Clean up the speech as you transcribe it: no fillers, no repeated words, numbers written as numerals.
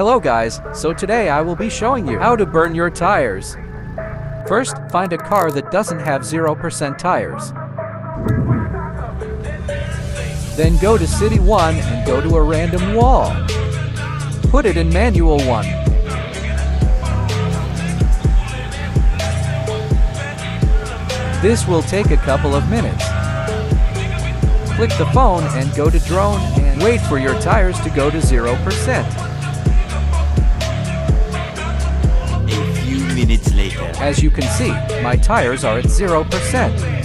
Hello guys, so today I will be showing you how to burn your tires. First, find a car that doesn't have 0% tires. Then go to City 1 and go to a random wall. Put it in Manual 1. This will take a couple of minutes. Click the phone and go to Drone and wait for your tires to go to 0%. Later. As you can see, my tires are at 0%.